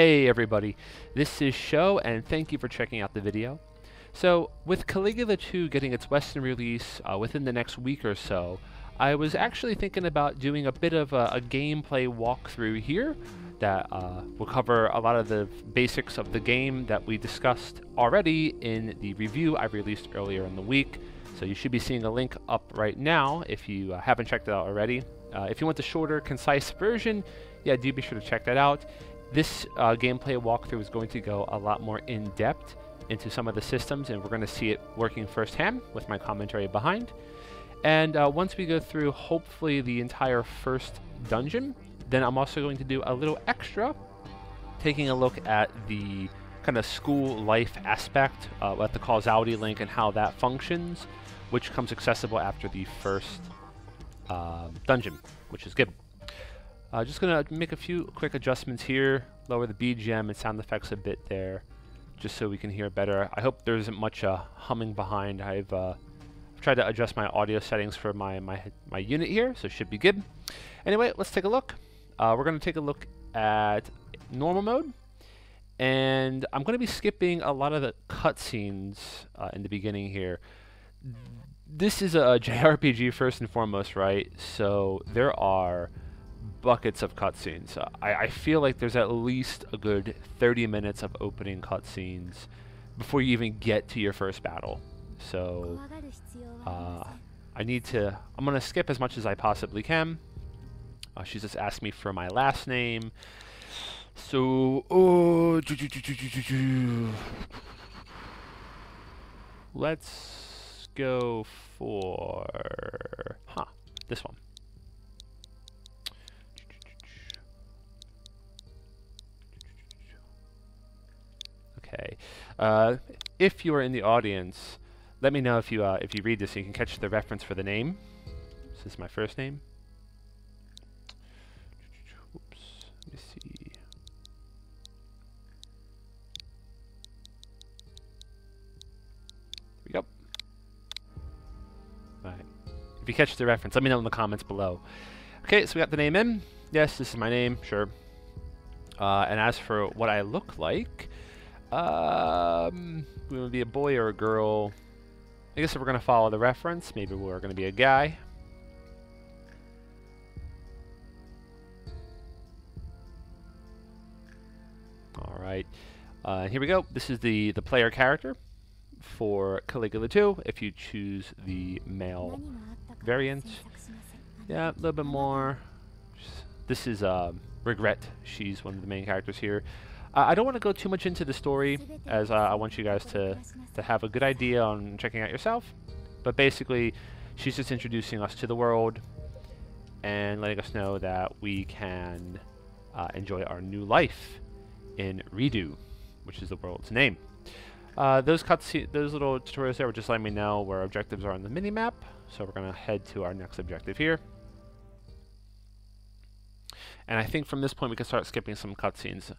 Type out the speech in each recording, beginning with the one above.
Hey everybody, this is Sho, and thank you for checking out the video. So, with Caligula 2 getting its Western release within the next week or so, I was actually thinking about doing a bit of a gameplay walkthrough here that will cover a lot of the basics of the game that we discussed already in the review I released earlier in the week. So you should be seeing a link up right now if you haven't checked it out already. If you want the shorter, concise version, yeah, do be sure to check that out. This gameplay walkthrough is going to go a lot more in-depth into some of the systems, and we're going to see it working firsthand with my commentary behind. And once we go through, hopefully, the entire first dungeon, then I'm also going to do a little extra, taking a look at the kind of school life aspect, at the causality link and how that functions, which comes accessible after the first dungeon, which is good. Just going to make a few quick adjustments here, lower the BGM and sound effects a bit there, just so we can hear better. I hope there isn't much humming behind. I've tried to adjust my audio settings for my unit here, so it should be good. Anyway, let's take a look. We're going to take a look at normal mode, and I'm going to be skipping a lot of the cutscenes in the beginning here. This is a JRPG first and foremost, right? So there are buckets of cutscenes. I feel like there's at least a good 30 minutes of opening cutscenes before you even get to your first battle. So I'm going to skip as much as I possibly can. She's just asked me for my last name. So, let's go for, this one. Okay. If you are in the audience, let me know if you read this so you can catch the reference for the name. This is my first name. Oops, let me see. There we go. All right. If you catch the reference, let me know in the comments below. Okay, so we got the name in. Yes, this is my name, sure. And as for what I look like, we would be a boy or a girl. I guess if we're going to follow the reference, maybe we're going to be a guy. Alright. Here we go. This is the player character for Caligula 2, if you choose the male variant. Yeah, a little bit more. This is Regret. She's one of the main characters here. I don't want to go too much into the story, as I want you guys to have a good idea on checking out yourself. But basically, she's just introducing us to the world and letting us know that we can enjoy our new life in Ridu, which is the world's name. Those little tutorials there were just letting me know where objectives are on the minimap. So we're going to head to our next objective here. And I think from this point we can start skipping some cutscenes.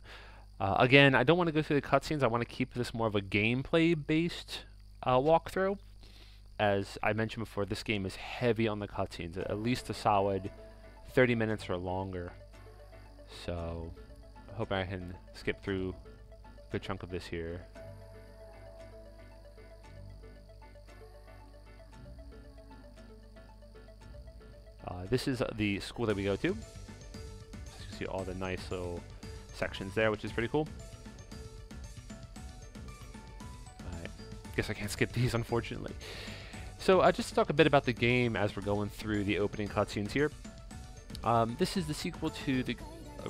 Again, I don't want to go through the cutscenes. I want to keep this more of a gameplay-based walkthrough. As I mentioned before, this game is heavy on the cutscenes, at least a solid 30 minutes or longer. So I hope I can skip through a good chunk of this here. This is the school that we go to. So you can see all the nice little sections there, which is pretty cool. I guess I can't skip these, unfortunately. So just to talk a bit about the game as we're going through the opening cutscenes here. This is the sequel to the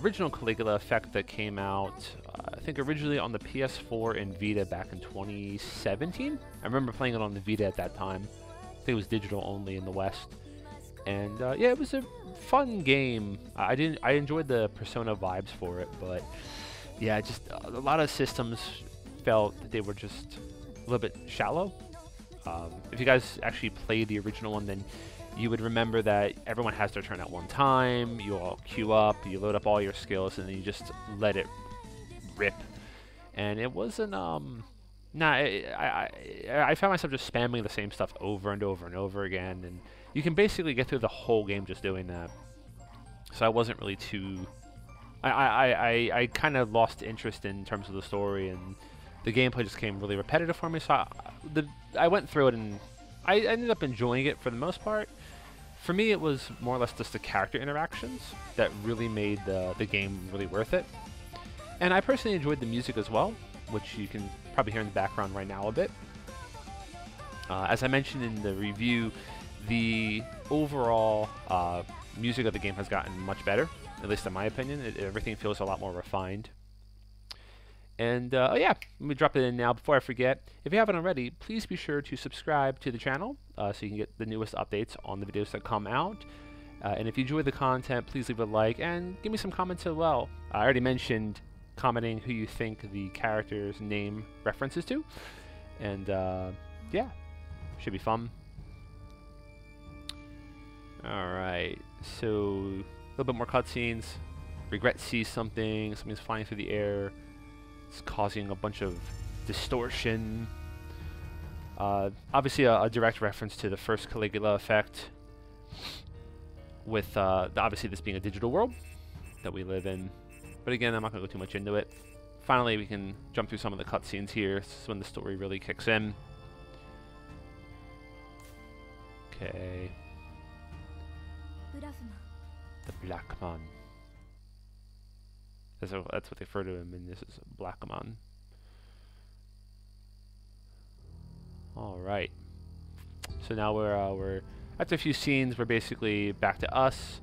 original Caligula Effect that came out, I think originally on the PS4 and Vita back in 2017. I remember playing it on the Vita at that time. I think it was digital only in the West. And yeah, it was a fun game. I enjoyed the Persona vibes for it, but yeah, just a lot of systems felt that they were just a little bit shallow. If you guys actually played the original one, then you would remember that everyone has their turn at one time. You all queue up, you load up all your skills, and then you just let it rip. And it wasn't I found myself just spamming the same stuff over and over and over again, and you can basically get through the whole game just doing that. So I wasn't really too I kind of lost interest in terms of the story, and the gameplay just came really repetitive for me. So I went through it, and I ended up enjoying it for the most part. For me, it was more or less just the character interactions that really made the game really worth it. And I personally enjoyed the music as well, which you can probably hear in the background right now a bit. As I mentioned in the review, the overall music of the game has gotten much better, at least in my opinion. Everything feels a lot more refined. And oh yeah, let me drop it in now before I forget. If you haven't already, please be sure to subscribe to the channel so you can get the newest updates on the videos that come out. And if you enjoy the content, please leave a like and give me some comments as well. I already mentioned commenting who you think the character's name references to. And yeah, should be fun. Alright, so a little bit more cutscenes. Regret sees something, something's flying through the air. It's causing a bunch of distortion. Obviously a direct reference to the first Caligula Effect, with obviously this being a digital world that we live in. But again, I'm not going to go too much into it. Finally, we can jump through some of the cutscenes here. This is when the story really kicks in. Okay. The Blackmon. That's what they refer to him, and this is Blackmon. All right. So now we're after a few scenes. We're basically back to us.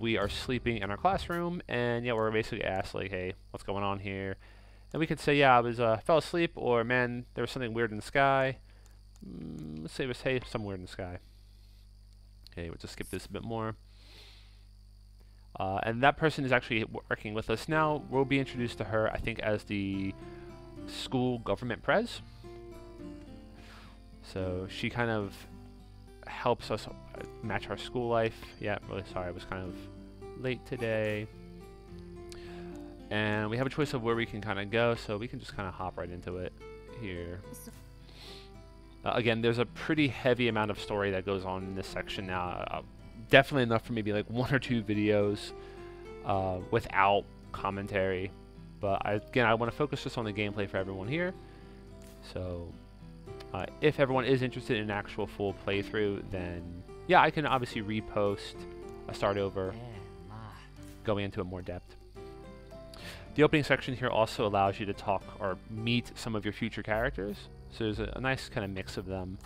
We are sleeping in our classroom, and yeah, we're basically asked like, "Hey, what's going on here?" And we could say, "Yeah, I was fell asleep," or "Man, there was something weird in the sky." Let's say it was, "Hey, something weird in the sky." Okay, we'll just skip this a bit more. And that person is actually working with us now. We'll be introduced to her, I think, as the school government prez. So she kind of helps us match our school life. Yeah, really sorry, I was kind of late today. And we have a choice of where we can kind of go, so we can just kind of hop right into it here. Again, there's a pretty heavy amount of story that goes on in this section now. Definitely enough for maybe like one or two videos without commentary, but again I want to focus just on the gameplay for everyone here. So if everyone is interested in an actual full playthrough, then yeah, I can obviously repost a start over going into it more depth. The opening section here also allows you to talk or meet some of your future characters, so there's a nice kind of mix of them.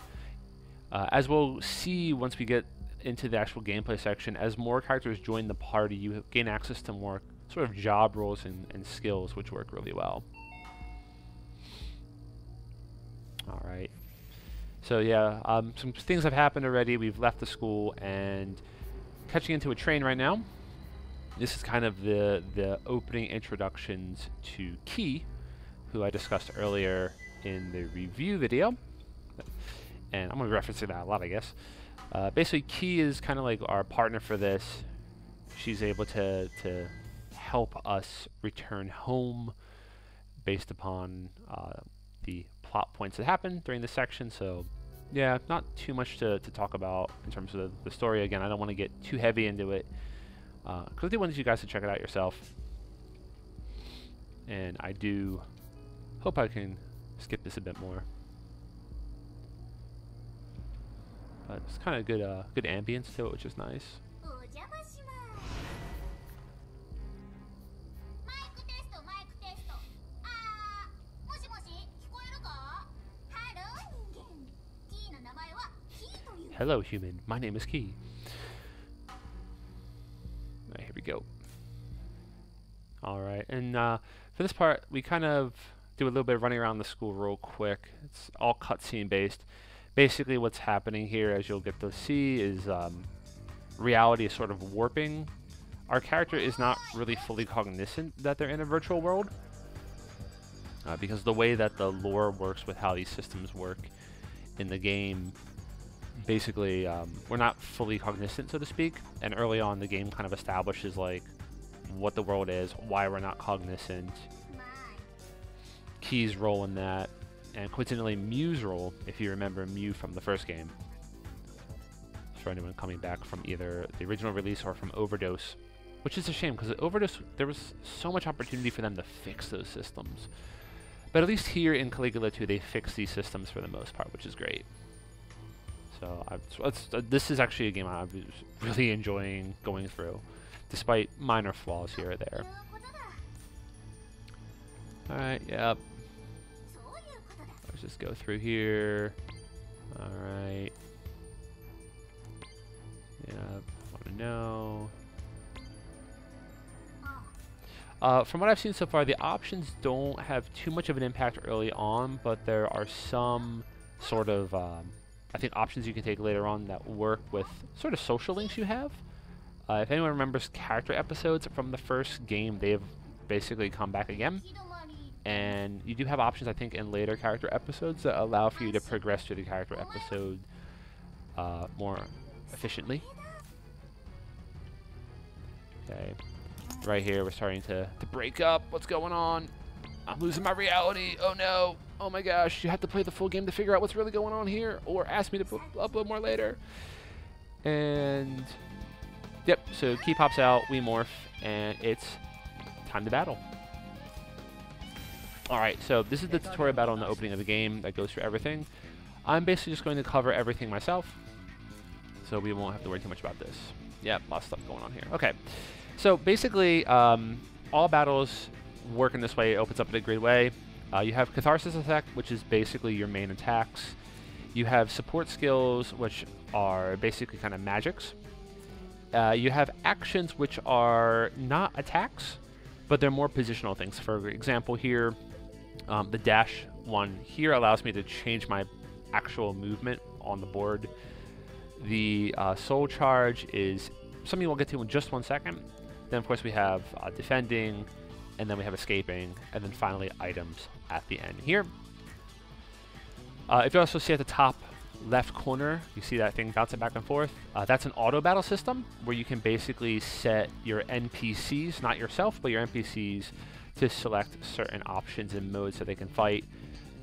As we'll see once we get into the actual gameplay section, as more characters join the party, you gain access to more sort of job roles and skills, which work really well. All right. So yeah, some things have happened already. We've left the school and catching into a train right now. This is kind of the opening introductions to Key, who I discussed earlier in the review video. And I'm going to be referencing that a lot, I guess. Basically, Key is kind of like our partner for this. She's able to help us return home based upon the plot points that happened during this section. So, yeah, not too much to talk about in terms of the story. Again, I don't want to get too heavy into it, because I do want you guys to check it out yourself. And I do hope I can skip this a bit more. It's kind of good, good ambience to it, which is nice. Hello, human. My name is Key. Alright, here we go. Alright, and for this part, we kind of do a little bit of running around the school real quick. It's all cutscene based. Basically what's happening here, as you'll get to see, is reality is sort of warping. Our character is not really fully cognizant that they're in a virtual world, because the way that the lore works with how these systems work in the game, basically we're not fully cognizant, so to speak, and early on the game kind of establishes like what the world is, why we're not cognizant, Key's role in that, and coincidentally Mew's role, if you remember Mew from the first game. For anyone coming back from either the original release or from Overdose, Which is a shame, because Overdose, there was so much opportunity for them to fix those systems. But at least here in Caligula 2, they fix these systems for the most part, which is great. So, this is actually a game I was really enjoying going through, despite minor flaws here or there. Alright, yep. Let's just go through here. Alright. Yep, I want to know. From what I've seen so far, the options don't have too much of an impact early on, but there are some sort of, I think, options you can take later on that work with sort of social links you have. If anyone remembers character episodes from the first game, they've basically come back again. And you do have options, I think, in later character episodes that allow for you to progress through the character episode more efficiently. Okay. Right here, we're starting to break up. What's going on? I'm losing my reality. Oh no. Oh my gosh. You have to play the full game to figure out what's really going on here, or ask me to upload more later. And yep, so Key pops out, we morph, and it's time to battle. Alright, so this is the tutorial battle in the opening of the game that goes through everything. I'm basically just going to cover everything myself, so we won't have to worry too much about this. Yep, lots of stuff going on here. Okay. So basically, all battles work in this way. It opens up in a grid way. You have Catharsis Effect, which is basically your main attacks. You have support skills, which are basically kind of magics. You have actions, which are not attacks, but they're more positional things. For example here, the dash one here allows me to change my actual movement on the board. The soul charge is something we'll get to in just one second. Then, of course, we have defending, and then we have escaping, and then finally items at the end here. If you also see at the top left corner, you see that thing bouncing back and forth. That's an auto battle system where you can basically set your NPCs, not yourself, but your NPCs, to select certain options and modes so they can fight.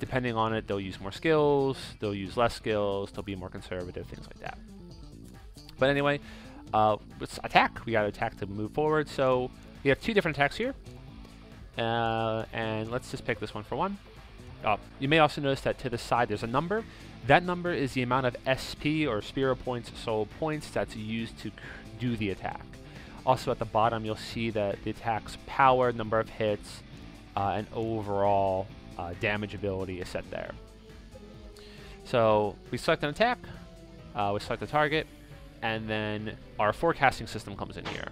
Depending on it, they'll use more skills, they'll use less skills, they'll be more conservative, things like that. But anyway, let's attack. We got to attack to move forward. So we have two different attacks here. And let's just pick this one for one. You may also notice that to the side there's a number. That number is the amount of SP or Spirit Points, Soul Points, that's used to do the attack. Also at the bottom you'll see that the attack's power, number of hits, and overall damage ability is set there. So we select an attack, we select the target, and then our forecasting system comes in here.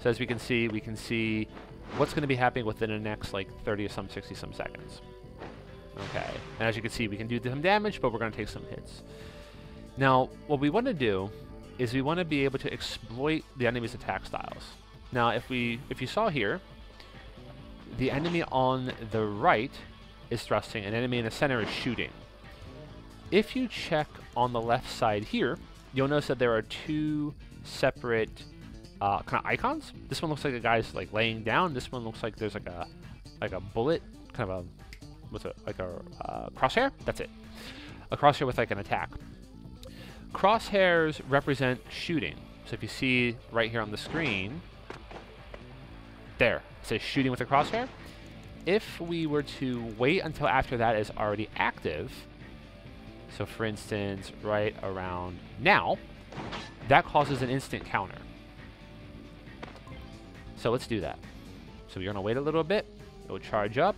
So as we can see what's going to be happening within the next like 30 or some 60 some seconds. Okay, and as you can see, we can do some damage, but we're going to take some hits. Now, what we want to do is we want to be able to exploit the enemy's attack styles. Now, if you saw here, the enemy on the right is thrusting, and the enemy in the center is shooting. If you check on the left side here, you'll notice that there are two separate kind of icons. This one looks like a guy's like laying down. This one looks like there's like a bullet, kind of a crosshair. That's it, a crosshair with like an attack. Crosshairs represent shooting. So if you see right here on the screen, there it says shooting with a crosshair. If we were to wait until after that is already active. So for instance, right around now, that causes an instant counter. So let's do that. So we're gonna wait a little bit, it'll charge up,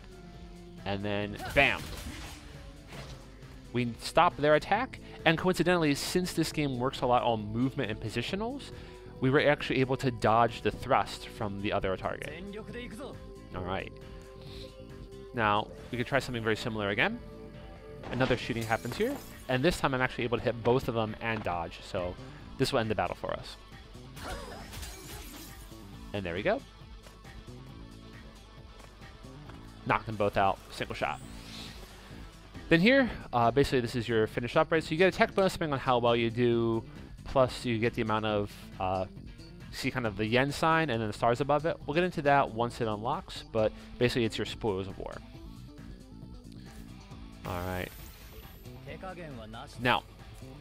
and then bam. We stop their attack, and coincidentally, since this game works a lot on movement and positionals, we were actually able to dodge the thrust from the other target. All right. Now, we could try something very similar again. Another shooting happens here, and this time I'm actually able to hit both of them and dodge, so this will end the battle for us. And there we go. Knocked them both out, single shot. Then here, basically this is your finish up, right? So you get a tech bonus depending on how well you do, plus you get the amount of, see kind of the yen sign and then the stars above it. We'll get into that once it unlocks, but basically it's your spoils of war. Alright. Now,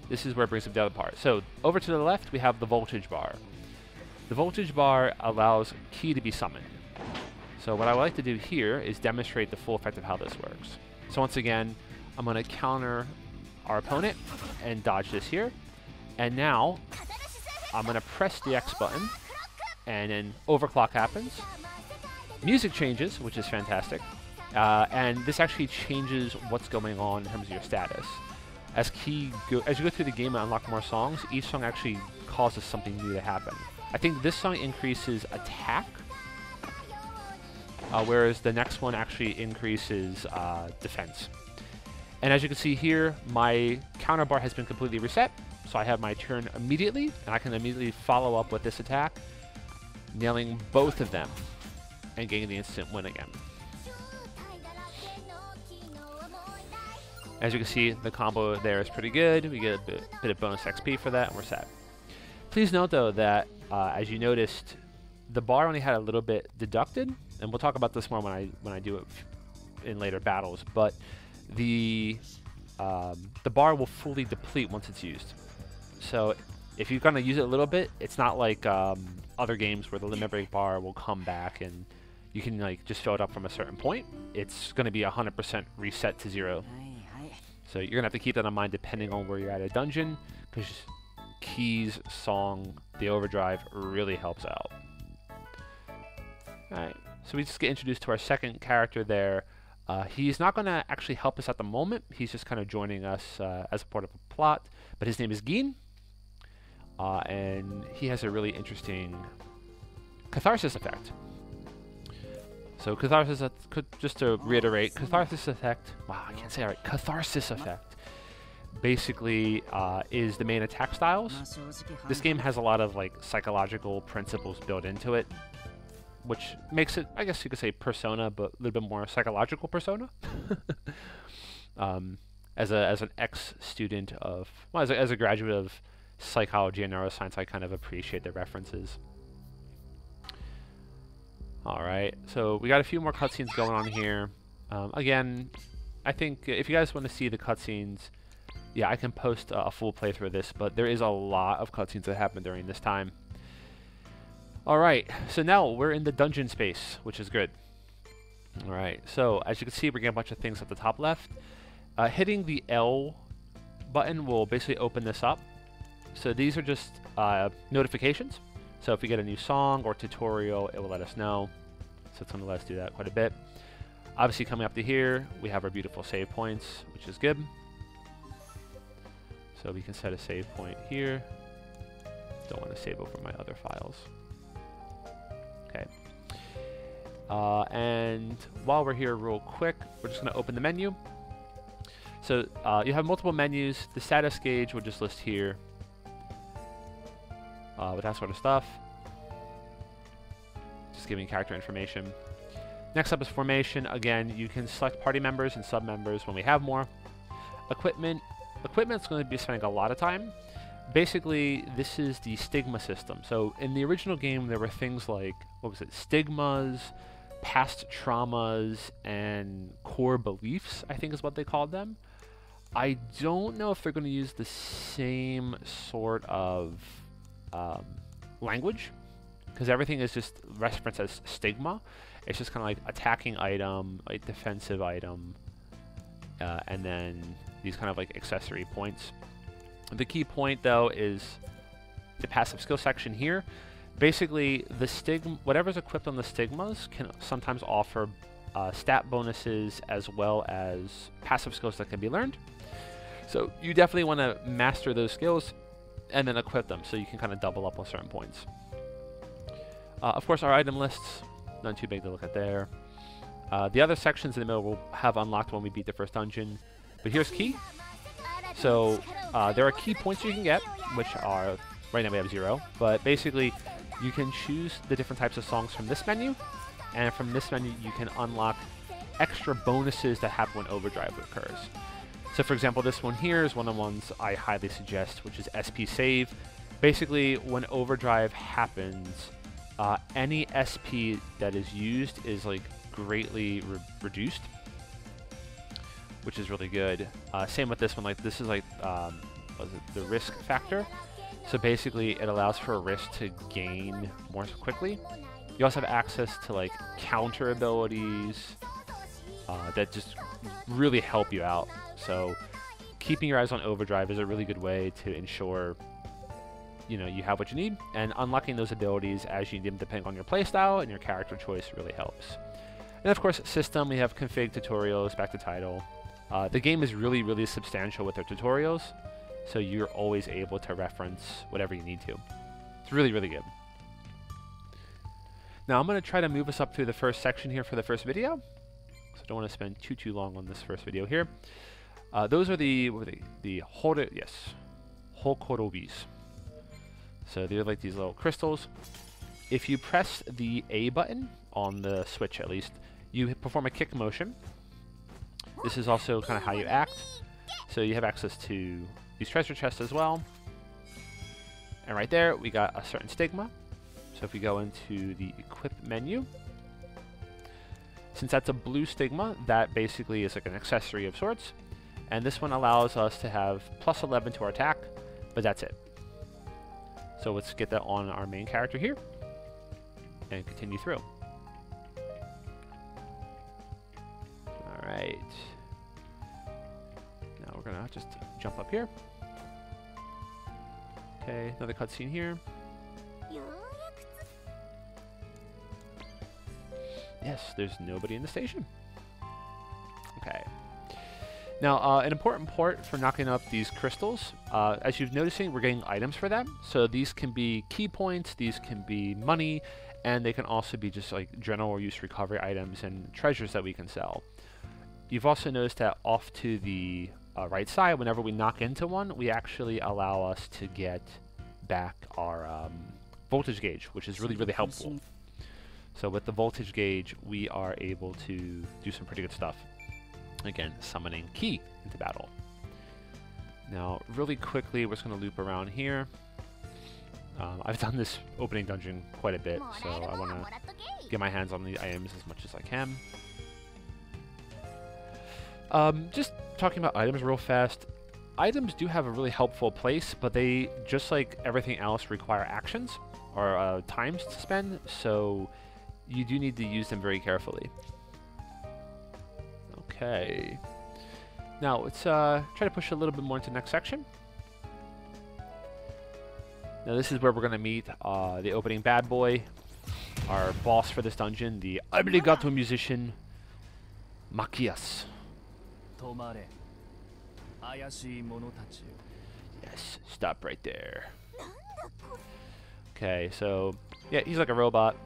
this is where it brings up the other part. So, over to the left, we have the voltage bar. The voltage bar allows Key to be summoned. So what I would like to do here is demonstrate the full effect of how this works. So once again, I'm going to counter our opponent and dodge this here. And now I'm going to press the X button and then overclock happens. Music changes, which is fantastic. And this actually changes what's going on in terms of your status. As you go through the game and unlock more songs, each song actually causes something new to happen. I think this song increases attack, whereas the next one actually increases defense. And as you can see here, my counter bar has been completely reset, so I have my turn immediately, and I can immediately follow up with this attack, nailing both of them, and getting the instant win again. As you can see, the combo there is pretty good. We get a bit of bonus XP for that, and we're set. Please note, though, that as you noticed, the bar only had a little bit deducted, and we'll talk about this more when I do it in later battles, but the bar will fully deplete once it's used. So if you're going to use it a little bit, it's not like other games where the limit break bar will come back and you can like just fill it up from a certain point. It's going to be 100% reset to zero. So you're going to have to keep that in mind depending on where you're at a dungeon, because Key's song, The Overdrive, really helps out. Alright, so we just get introduced to our second character there. He's not going to actually help us at the moment. He's just kind of joining us as a part of a plot, but his name is Gein, and he has a really interesting catharsis effect. So catharsis, just to reiterate, catharsis effect, wow, I can't say it right, catharsis effect basically is the main attack styles. This game has a lot of like psychological principles built into it, which makes it, I guess you could say Persona, but a little bit more psychological Persona. As an ex-student of, well, as a graduate of psychology and neuroscience, I kind of appreciate the references. Alright, so we got a few more cutscenes going on here. Again, I think if you guys want to see the cutscenes, yeah, I can post a full playthrough of this, but there is a lot of cutscenes that happen during this time. Alright, so now we're in the dungeon space, which is good. Alright, so as you can see, we're getting a bunch of things at the top left. Hitting the L button will basically open this up. So these are just notifications. So if we get a new song or tutorial, it will let us know. So it's going to let us do that quite a bit. Obviously, coming up to here, we have our beautiful save points, which is good. So we can set a save point here. Don't want to save over my other files. Okay. And while we're here real quick, we're just going to open the menu. So you have multiple menus. The status gauge we'll just list here. With that sort of stuff. Just giving character information. Next up is formation. Again, you can select party members and sub-members when we have more. Equipment. Equipment's going to be spending a lot of time. Basically, this is the stigma system. So in the original game, there were things like, what was it, stigmas, past traumas, and core beliefs, I think is what they called them. I don't know if they're going to use the same sort of language, because everything is just referenced as stigma. It's just kind of like attacking item, like defensive item, and then these kind of like accessory points. The key point though is the passive skill section here. Basically, the stigma, whatever's equipped on the stigmas, can sometimes offer stat bonuses as well as passive skills that can be learned. So you definitely want to master those skills and then equip them, so you can kind of double up on certain points. Of course, our item lists, none too big to look at there. The other sections in the middle we'll have unlocked when we beat the first dungeon, but here's Key. So there are key points you can get, which are, right now we have 0, but basically you can choose the different types of songs from this menu, and from this menu you can unlock extra bonuses that happen when overdrive occurs. So for example, this one here is one of the ones I highly suggest, which is SP save. Basically, when overdrive happens, any SP that is used is like greatly reduced, which is really good. Same with this one, like this is like the risk factor. So basically, it allows for a risk to gain more quickly. You also have access to like counter abilities that just really help you out. So keeping your eyes on overdrive is a really good way to ensure you have what you need, and unlocking those abilities as you need them depending on your playstyle and your character choice really helps. And of course, system, we have config tutorials, back to title. The game is really, really substantial with their tutorials, so you're always able to reference whatever you need to. It's really, really good. Now I'm going to try to move us up through the first section here for the first video, so I don't want to spend too long on this first video here. Those are Hokorobis. So they're like these little crystals. If you press the A button on the Switch, at least, you perform a kick motion. This is also kind of how you act. So you have access to these treasure chests as well. And right there, we got a certain stigma. So if we go into the equip menu, since that's a blue stigma, that basically is like an accessory of sorts. And this one allows us to have plus 11 to our attack, but that's it. So let's get that on our main character here and continue through. All right. Now we're gonna just jump up here. Okay, another cutscene here. Yes, there's nobody in the station. Okay. Now, an important part for knocking up these crystals, as you've noticing, we're getting items for them. So these can be key points, these can be money, and they can also be just like general use recovery items and treasures that we can sell. You've also noticed that off to the right side, whenever we knock into one, we actually allow us to get back our voltage gauge, which is really, really helpful. So with the voltage gauge, we are able to do some pretty good stuff. Again, summoning Key into battle. Now, really quickly, we're just going to loop around here. I've done this opening dungeon quite a bit, so I want to get my hands on the items as much as I can. Just talking about items real fast. Items do have a really helpful place, but they, just like everything else, require actions or times to spend, so you do need to use them very carefully. Okay. Now let's try to push a little bit more into the next section. Now this is where we're going to meet the opening bad boy, our boss for this dungeon, the obligato musician, Machias. Yes, stop right there. Okay, so yeah, he's like a robot.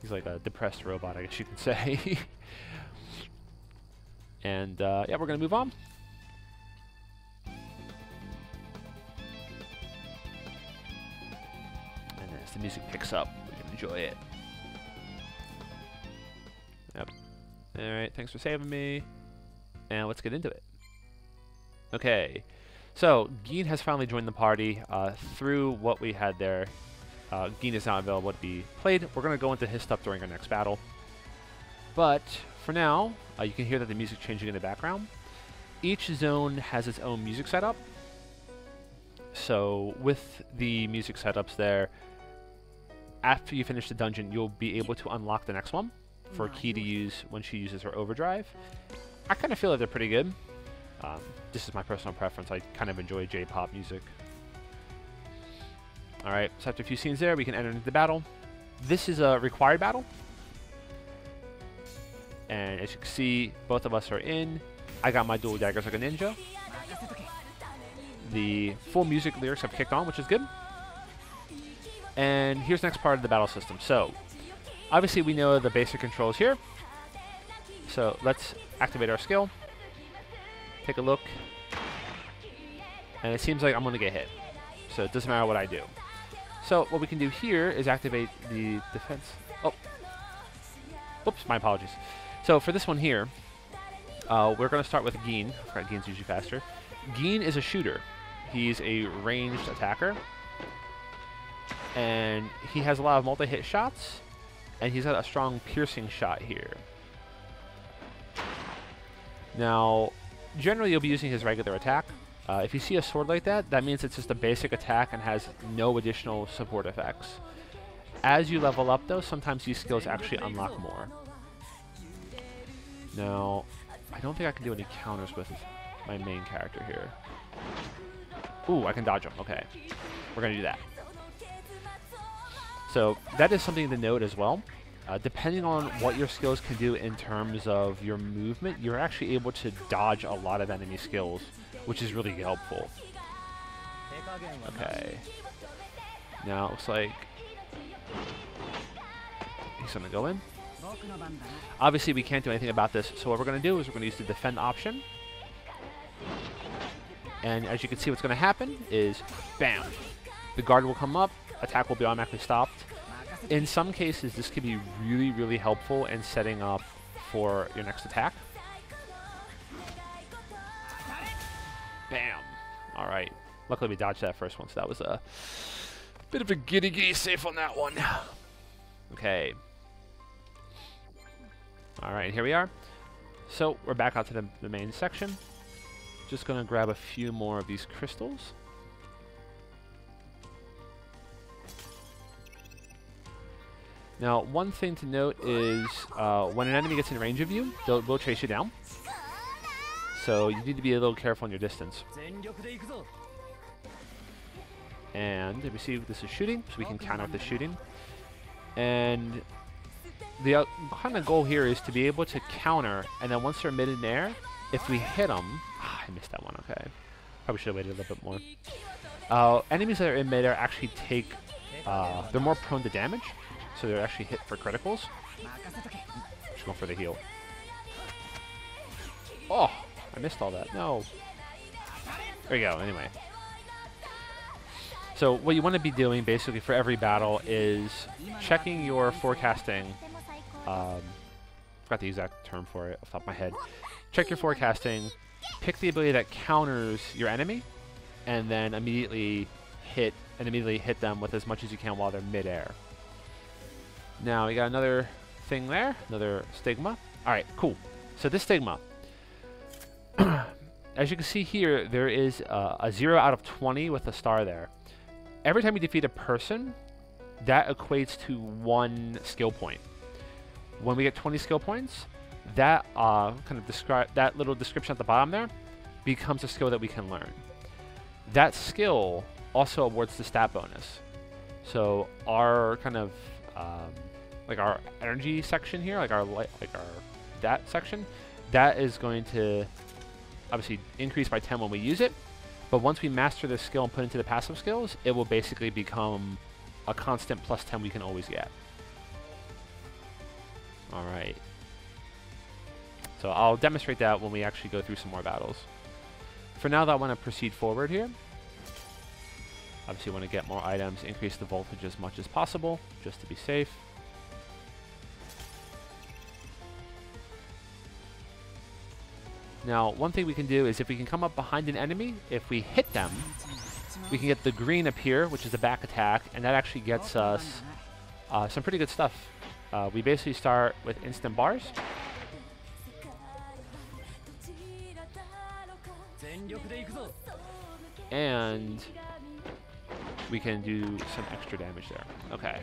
He's like a depressed robot, I guess you could say. And yeah, we're going to move on. And as the music picks up, we can enjoy it. Yep. Alright, thanks for saving me. And let's get into it. Okay. So, Gein has finally joined the party through what we had there. Gein is now available to be played. We're going to go into his stuff during our next battle. But for now, you can hear that the music changing in the background. Each zone has its own music setup. So with the music setups there, after you finish the dungeon, you'll be able to unlock the next one for Key to use when she uses her overdrive. I kind of feel like they're pretty good. This is my personal preference. I kind of enjoy J-pop music. All right, so after a few scenes there, we can enter into the battle. This is a required battle. And as you can see, both of us are in. I got my dual daggers like a ninja. The full music lyrics have kicked on, which is good. And here's the next part of the battle system. So, obviously we know the basic controls here. So let's activate our skill. Take a look. And it seems like I'm going to get hit. So it doesn't matter what I do. So what we can do here is activate the defense. Oh. Oops, my apologies. So for this one here, we're going to start with Gein. I forgot Gein's usually faster. Gein is a shooter. He's a ranged attacker. And he has a lot of multi-hit shots. And he's got a strong piercing shot here. Now, generally you'll be using his regular attack. If you see a sword like that, that means it's just a basic attack and has no additional support effects. As you level up though, sometimes these skills actually unlock more. Now, I don't think I can do any counters with my main character here. Ooh, I can dodge them. Okay. We're going to do that. So that is something to note as well. Depending on what your skills can do in terms of your movement, you're actually able to dodge a lot of enemy skills, which is really helpful. Okay. Now it looks like he's going to go in. Obviously, we can't do anything about this, so what we're going to do is we're going to use the defend option. And as you can see, what's going to happen is, bam, the guard will come up, attack will be automatically stopped. In some cases, this can be really, really helpful in setting up for your next attack. Bam. All right. Luckily, we dodged that first one, so that was a bit of a giddy safe on that one. Okay. All right, here we are. So we're back out to the main section. Just going to grab a few more of these crystals. Now, one thing to note is when an enemy gets in range of you, they'll go chase you down. So you need to be a little careful on your distance. And we see this is shooting, so we can count out the shooting. And the kind of goal here is to be able to counter, and then once they're mid in air, if we hit them, I missed that one. Okay, probably should have waited a little bit more. Enemies that are in midair actually take, they're more prone to damage, so they're actually hit for criticals. Just going for the heal. Oh, I missed all that. No. There you go. Anyway, so what you want to be doing basically for every battle is checking your forecasting. Forgot the exact term for it off the top of my head. Check your forecasting, pick the ability that counters your enemy, and then immediately hit them with as much as you can while they're midair. Now we got another thing there, another stigma. All right, cool. So this stigma, as you can see here, there is a 0 out of 20 with a star there. Every time you defeat a person, that equates to 1 skill point. When we get 20 skill points, that that little description at the bottom there becomes a skill that we can learn. That skill also awards the stat bonus. So our kind of like our energy section here, that section, that is going to obviously increase by 10 when we use it. But once we master this skill and put into the passive skills, it will basically become a constant plus 10 we can always get. All right. So I'll demonstrate that when we actually go through some more battles. For now, though, I want to proceed forward here. Obviously, I want to get more items, increase the voltage as much as possible, just to be safe. Now, one thing we can do is if we can come up behind an enemy, if we hit them, we can get the green up here, which is the back attack, and that actually gets us some pretty good stuff. We basically start with instant bars. And we can do some extra damage there. Okay.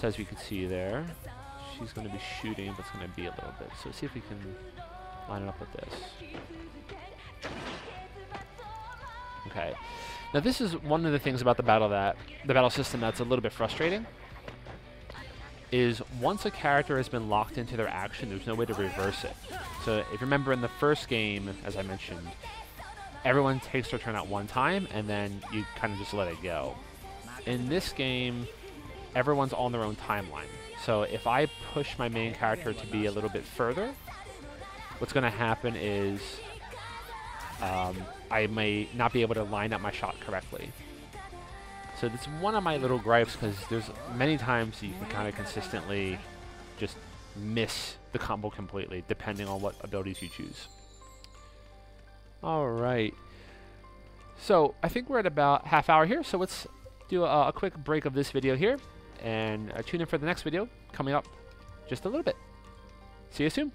So as we can see there, she's going to be shooting, but it's going to be a little bit. So let's see if we can line it up with this. Okay. Now this is one of the things about the battle system that's a little bit frustrating. Is once a character has been locked into their action, there's no way to reverse it. So if you remember in the first game, as I mentioned, everyone takes their turn at one time, and then you kind of just let it go. In this game, everyone's on their own timeline. So if I push my main character to be a little bit further, what's going to happen is I may not be able to line up my shot correctly. So it's one of my little gripes, because there's many times you can kind of consistently just miss the combo completely, depending on what abilities you choose. All right. So I think we're at about half hour here, so let's do a quick break of this video here, and tune in for the next video coming up just a little bit. See you soon.